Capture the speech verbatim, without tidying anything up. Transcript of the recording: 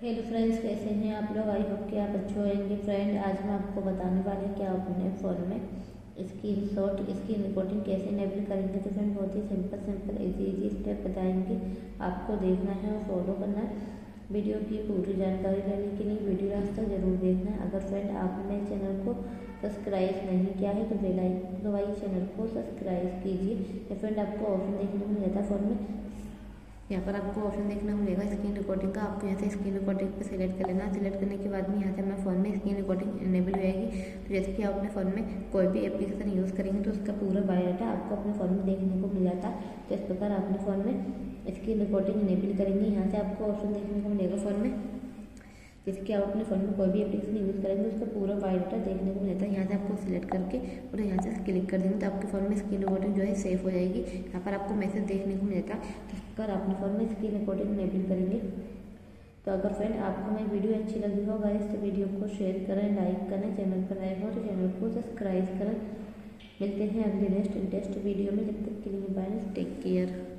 Hello friends, कैसे हैं आप लोग। आई होप कि आप अच्छे होंगे। फ्रेंड, आज हम आपको बताने वाले हैं कि आप अपने फ़ोन में स्क्रीन शॉट स्क्रीन रिकॉर्डिंग कैसे इनेबल करेंगे। तो फ्रेंड, बहुत ही simple simple easy easy step बताएंगे, आपको देखना है और फॉलो करना है। वीडियो की पूरी जानकारी लेने के लिए वीडियो रास्ता ज़रूर देखना है। अगर फ्रेंड आपने चैनल को सब्सक्राइब नहीं किया है तो बेल आइकन दबाइए, चैनल को सब्सक्राइब कीजिए। तो फ्रेंड, आपको ऑप्शन देखने को मिल जाता है फ़ोन में, यहाँ पर आपको ऑप्शन देखना मिलेगा स्क्रीन रिकॉर्डिंग का। आपको यहाँ से स्क्रीन रिकॉर्डिंग पे सिलेक्ट कर लेना। सिलेक्ट करने के बाद में यहाँ से हमारे फ़ोन में स्क्रीन रिकॉर्डिंग इनेबल हो जाएगी। तो जैसे कि आप अपने फ़ोन में कोई भी एप्लीकेशन यूज़ करेंगे तो उसका पूरा बायोडाटा आपको अपने फ़ोन में देखने को मिल जाता है। तो इस प्रकार अपने फ़ोन में स्क्रीन रिकॉर्डिंग इनेबल करेंगे। यहाँ से आपको ऑप्शन देखने को मिलेगा फ़ोन में, जैसे कि आप अपने फ़ोन में कोई भी एप्लीकेशन यूज़ करेंगे उसका पूरा बायोडाटा देखने को मिलता है। यहाँ से आपको सिलेक्ट करके और यहाँ से क्लिक कर देंगे तो आपके फ़ोन में स्क्रीन रिकॉर्डिंग जो है सेफ हो जाएगी। यहाँ पर आपको मैसेज देखने को मिलता है। तो अगर अपने फ़ोन में स्क्रीन रिकॉर्डिंग इनेबल करेंगे तो अगर फ्रेंड आपको मेरी वीडियो अच्छी लगी हो गाइस तो वीडियो को शेयर करें, लाइक करें, चैनल पर नए हो तो चैनल को सब्सक्राइब करें। मिलते हैं अगले नेक्स्ट इंटरेस्ट वीडियो में, जब तक के लिए बाय, टेक केयर।